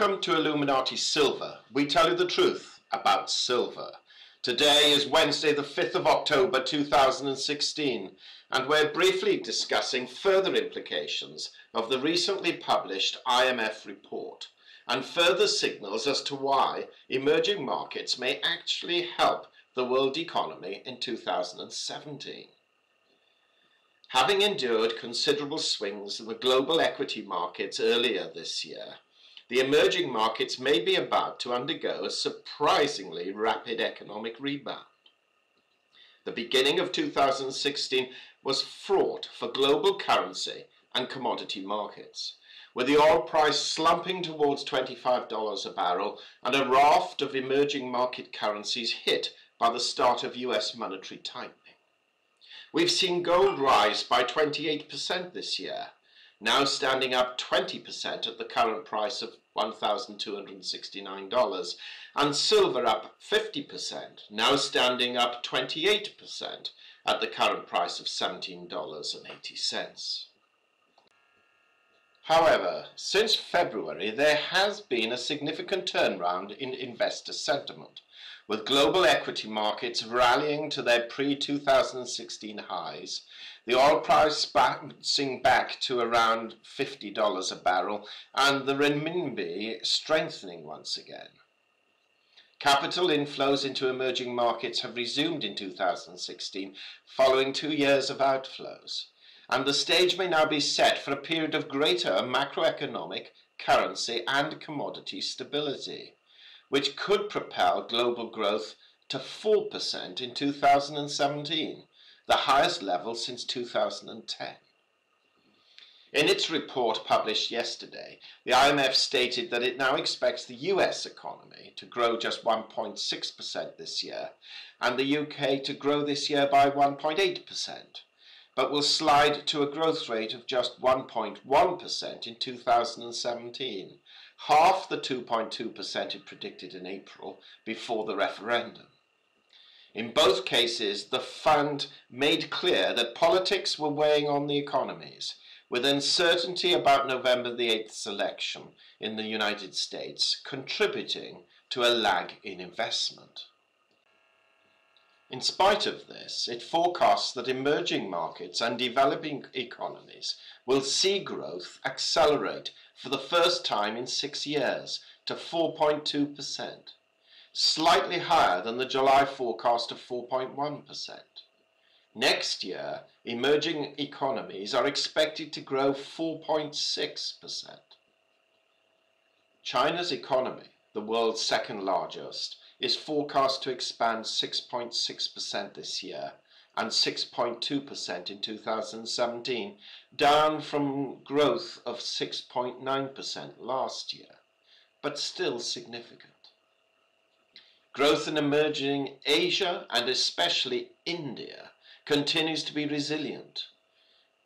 Welcome to Illuminati Silver. We tell you the truth about silver. Today is Wednesday the 5th of October 2016 and we're briefly discussing further implications of the recently published IMF report and further signals as to why emerging markets may actually help the world economy in 2017. Having endured considerable swings in the global equity markets earlier this year, the emerging markets may be about to undergo a surprisingly rapid economic rebound. The beginning of 2016 was fraught for global currency and commodity markets, with the oil price slumping towards $25 a barrel and a raft of emerging market currencies hit by the start of US monetary tightening. We've seen gold rise by 28% this year, now standing up 20% at the current price of $1,269, and silver up 50%, now standing up 28% at the current price of $17.80. However, since February there has been a significant turnaround in investor sentiment, with global equity markets rallying to their pre-2016 highs, the oil price bouncing back to around $50 a barrel, and the renminbi strengthening once again. Capital inflows into emerging markets have resumed in 2016, following 2 years of outflows, and the stage may now be set for a period of greater macroeconomic, currency, and commodity stability, which could propel global growth to 4% in 2017. The highest level since 2010. In its report published yesterday, the IMF stated that it now expects the US economy to grow just 1.6% this year and the UK to grow this year by 1.8%, but will slide to a growth rate of just 1.1% in 2017, half the 2.2% it predicted in April before the referendum. In both cases, the fund made clear that politics were weighing on the economies, with uncertainty about November the 8th's election in the United States contributing to a lag in investment. In spite of this, it forecasts that emerging markets and developing economies will see growth accelerate for the first time in 6 years to 4.2%. slightly higher than the July forecast of 4.1%. Next year, emerging economies are expected to grow 4.6%. China's economy, the world's second largest, is forecast to expand 6.6% this year and 6.2% in 2017, down from growth of 6.9% last year, but still significant. Growth in emerging Asia, and especially India, continues to be resilient.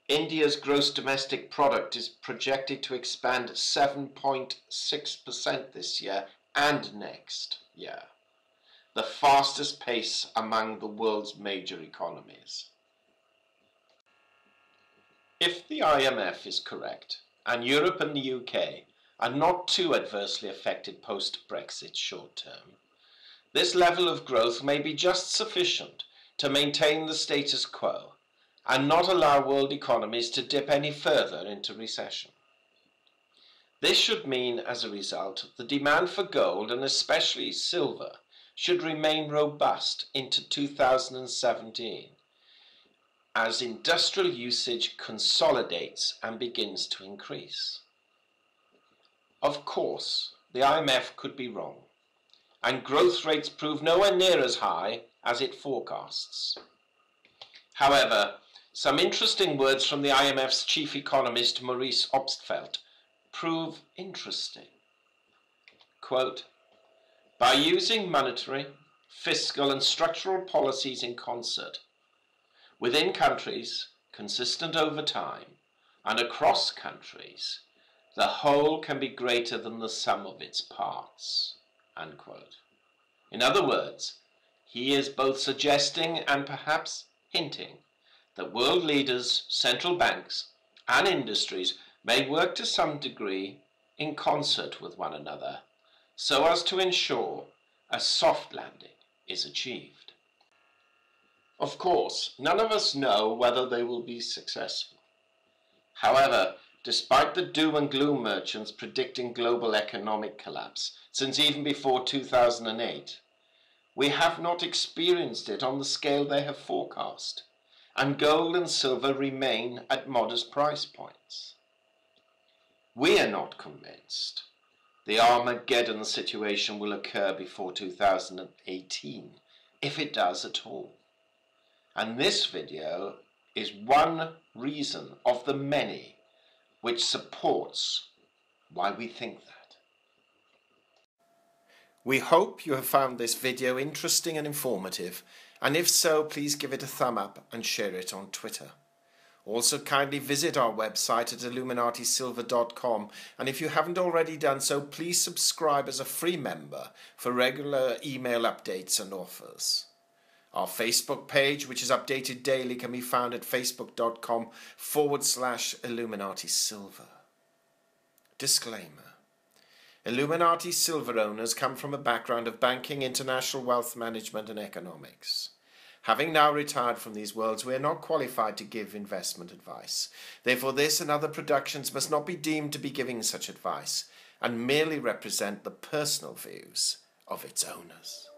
India's gross domestic product is projected to expand 7.6% this year and next year, the fastest pace among the world's major economies. If the IMF is correct, and Europe and the UK are not too adversely affected post-Brexit short-term, this level of growth may be just sufficient to maintain the status quo and not allow world economies to dip any further into recession. This should mean, as a result, the demand for gold and especially silver should remain robust into 2017 as industrial usage consolidates and begins to increase. Of course, the IMF could be wrong, and growth rates prove nowhere near as high as it forecasts. However, some interesting words from the IMF's chief economist Maurice Obstfeld prove interesting. Quote, "By using monetary, fiscal and structural policies in concert, within countries, consistent over time, and across countries, the whole can be greater than the sum of its parts." Unquote. In other words, he is both suggesting and perhaps hinting that world leaders, central banks, and industries may work to some degree in concert with one another so as to ensure a soft landing is achieved. Of course, none of us know whether they will be successful. However, despite the doom and gloom merchants predicting global economic collapse since even before 2008, we have not experienced it on the scale they have forecast, and gold and silver remain at modest price points. We are not convinced the Armageddon situation will occur before 2018, if it does at all. And this video is one reason of the many which supports why we think that. We hope you have found this video interesting and informative, and if so, please give it a thumb up and share it on Twitter. Also, kindly visit our website at illuminatisilver.com, and if you haven't already done so, please subscribe as a free member for regular email updates and offers. Our Facebook page, which is updated daily, can be found at facebook.com/Illuminati Silver. Disclaimer. Illuminati Silver owners come from a background of banking, international wealth management and economics. Having now retired from these worlds, we are not qualified to give investment advice. Therefore, this and other productions must not be deemed to be giving such advice and merely represent the personal views of its owners.